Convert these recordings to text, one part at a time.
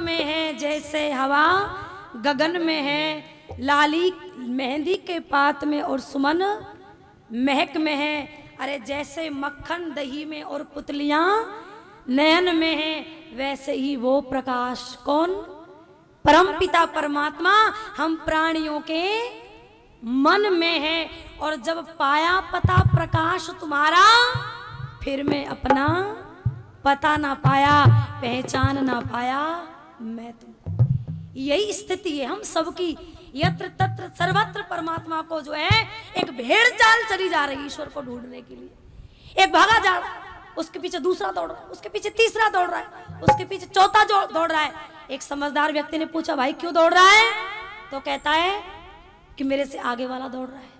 में है, जैसे हवा गगन में है, लाली मेहंदी के पात में और सुमन महक में है, अरे जैसे मक्खन दही में और पुतलियां नयन में है, वैसे ही वो प्रकाश कौन? परमपिता परमात्मा हम प्राणियों के मन में है। और जब पाया पता प्रकाश तुम्हारा, फिर मैं अपना पता ना पाया, पहचान ना पाया मैं तुमको। यही स्थिति है हम सबकी, यत्र तत्र सर्वत्र परमात्मा को जो है एक भेड़ चाल चली जा रही ईश्वर को ढूंढने के लिए। एक भागा जा रहा, उसके पीछे दूसरा दौड़ रहा है, उसके पीछे तीसरा दौड़ रहा है, उसके पीछे चौथा दौड़ रहा है। एक समझदार व्यक्ति ने पूछा, भाई क्यों दौड़ रहा है? तो कहता है कि मेरे से आगे वाला दौड़ रहा है।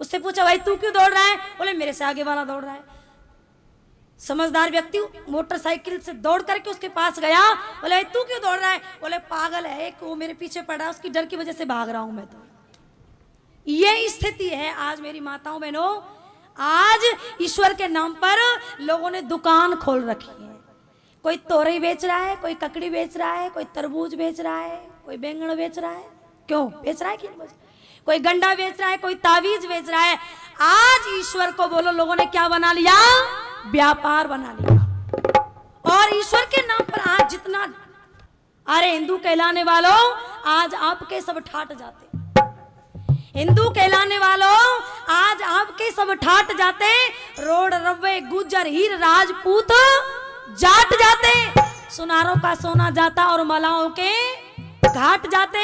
उससे पूछा, भाई तू क्यों दौड़ रहा है? बोले मेरे से आगे वाला दौड़ रहा है। समझदार व्यक्ति मोटरसाइकिल से दौड़ करके उसके पास गया, बोले भाई तू क्यों दौड़ रहा है? बोले पागल है कि वो मेरे पीछे पड़ा है, उसकी डर की वजह से भाग रहा हूं मैं। तो ये स्थिति है आज मेरी माताओं बहनों। आज ईश्वर के नाम पर लोगों ने दुकान खोल रखी है। कोई तोरई बेच रहा है, कोई ककड़ी बेच रहा है, कोई तरबूज बेच रहा है, कोई बैंगन बेच रहा है। क्यों बेच रहा है? क्यों बेच रहा है? कोई गंडा बेच रहा है, कोई तावीज बेच रहा है। आज ईश्वर को बोलो, लोगों ने क्या बना लिया? व्यापार बना लिया। और ईश्वर के नाम पर आज जितना अरे हिंदू कहलाने वालों, आज आपके सब ठाट जाते। हिंदू कहलाने वालों, आज आपके सब ठाट जाते। रोड रब्बे गुजर हीर राजपूत जाट जाते। सुनारों का सोना जाता और मलाओं के घाट जाते।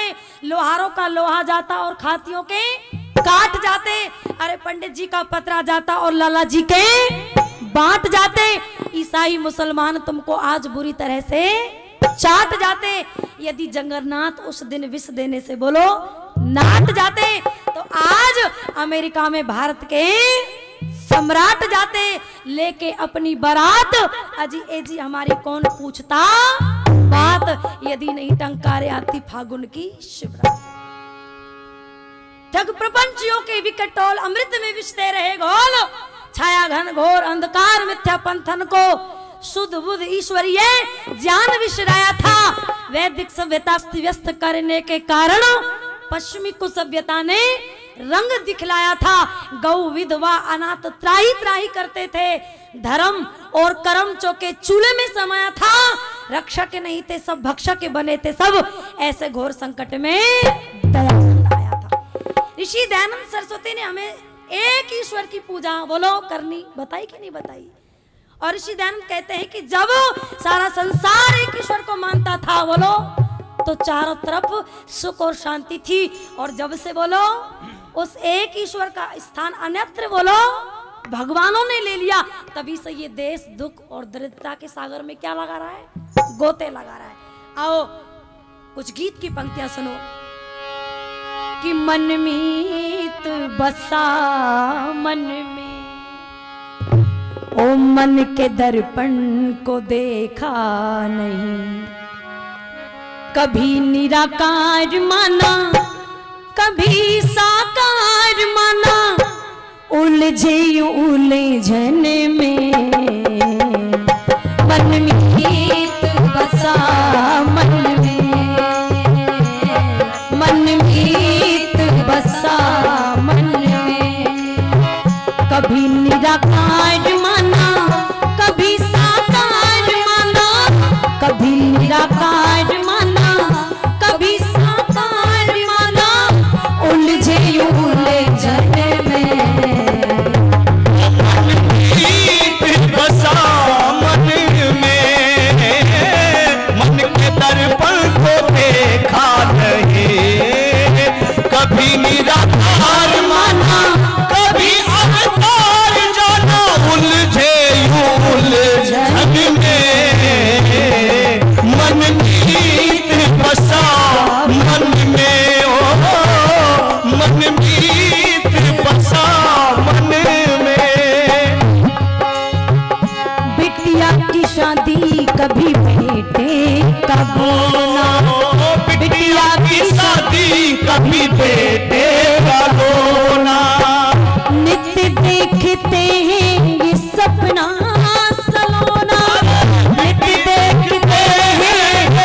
लोहारों का लोहा जाता और खातियों के काट जाते। अरे पंडित जी का पतरा जाता और लाला जी के बांट जाते। ईसाई मुसलमान तुमको आज बुरी तरह से चाट जाते। यदि जंगरनाथ उस दिन विष देने से बोलो नाट जाते, तो आज अमेरिका में भारत के सम्राट जाते। लेके अपनी बारात, अजी एजी हमारी कौन पूछता बात? यदि नहीं टंकारे आती फागुन की शिवरात। ठग प्रपंचियों के विकटोल अमृत में विषते रहे घोल। छाया घन घोर अंधकार मिथ्या पंथन को शुद्ध बुद्ध ईश्वरीय ज्ञान विसराया था। वैदिक सभ्यता व्यस्त करने के कारण पश्चिमी कुसभ्यता ने रंग दिखलाया था। गौ विधवा अनाथ त्राही त्राही करते थे। धर्म और कर्म चौके चूल्हे में समाया था। रक्षक नहीं थे सब, भक्षक बने थे सब। ऐसे घोर संकट में दयानंद आया था। ऋषि दयानंद सरस्वती ने हमें एक ईश्वर की पूजा बोलो करनी बताई कि नहीं बताई? और ऋषि दयानंद कहते हैं कि जब सारा संसार एक ईश्वर को मानता था बोलो, तो चारों तरफ सुख और शांति थी। और जब से बोलो उस एक ईश्वर का स्थान अन्यत्र बोलो भगवानों ने ले लिया, तभी से ये देश दुख और दरिद्रता के सागर में क्या लगा रहा है? गोते लगा रहा है। आओ कुछ गीत की पंक्तियां सुनो कि मन मीत बसा मन में, ओ मन के दर्पण को देखा नहीं। कभी निराकार माना, कभी साकार माना, उलझे उलझन में। मन मीत बसा मन में, मन मीत बसा मन में। कभी निराकार माना, कभी साकार माना, कभी निराकार माना, कभी साकार माना, उलझे उलझन में। मन मीत बसा मन में, मन के दर्पण को देखा नहीं। कभी निराकार माना, कभी साकार जाना, उलझे उलझन में। मन मीत बसा मन में, ओ मन मीत बसा मन में। बिटिया की शादी कभी बेटे का बोना, बिटिया की शादी कभी बेटे का बोना। नित्य देखते हैं ये सपना सलोना, नित्य देखते हैं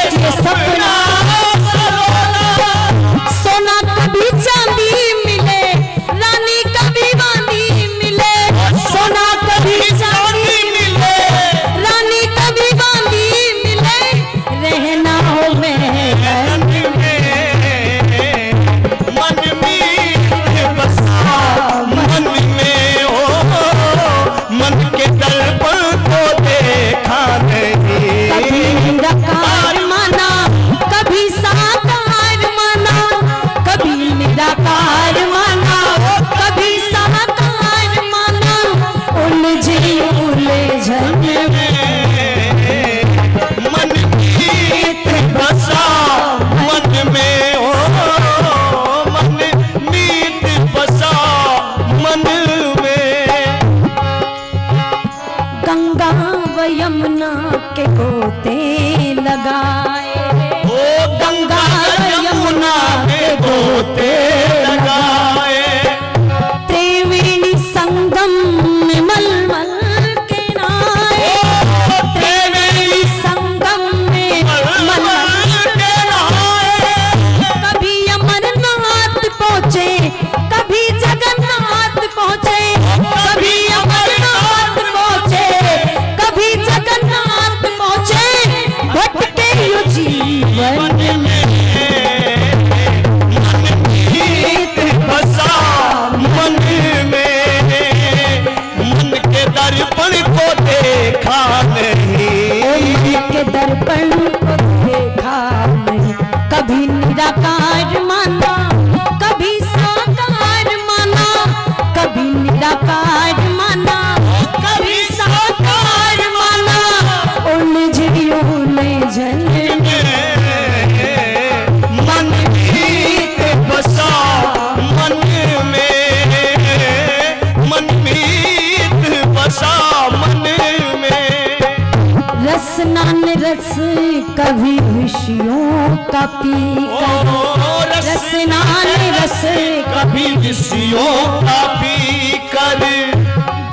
पत्ते लगाए, ओ गंगा यमुना के गोते लगाए, त्रिवेणी संगम में मलमल के नाए, त्रिवेणी संगम में मलमल के नाए, कभी अमरनाथ पहुँचे, कभी जगन्नाथ पहुँचे, कभी अमरनाथ पहुँचे, कभी जगन्नाथ पहुँचे, भटके यो जीवन में बसा मन में, मन के दर्पण को देखा नहीं, मन के दर्पण को देखा नहीं, कभी निराकार माना, कभी साकार माना, कभी निराकार माना, कभी साकार माना, उन झिड़ियों ने जन्म मन मीत बसा मन में, मन मीत बसा मन में, रसना ने रस कभी विषयों का पीकर, रसना ने रस कभी विषयों का पीकर,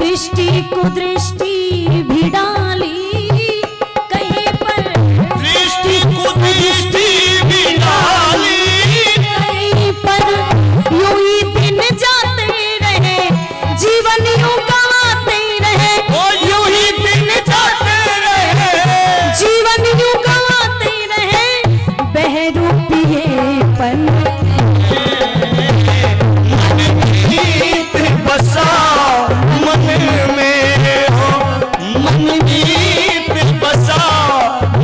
दृष्टि को दृष्टि भी डाली कहीं पर, दृष्टि को दृष्टि भी डाली कहीं पर, यूं ही दिन जाते रहे जीवन यूं गंवाते रहे, यूं ही दिन जाते रहे जीवन यूं गंवाते रहे, बहरू पिए पन मन मीत बसा मन में, मन मीत बसा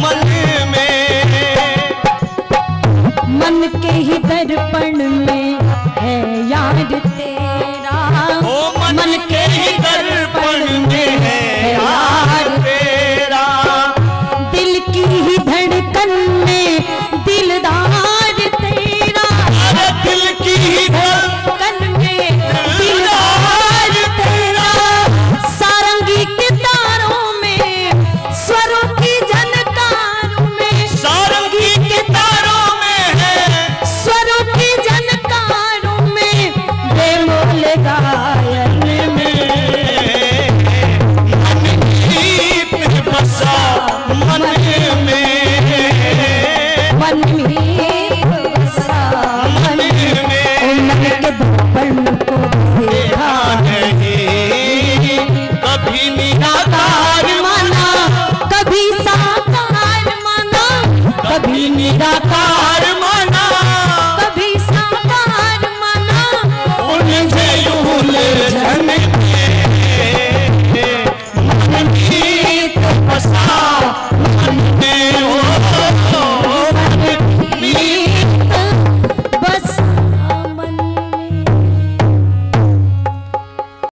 मन में, मन के ही दर्पण में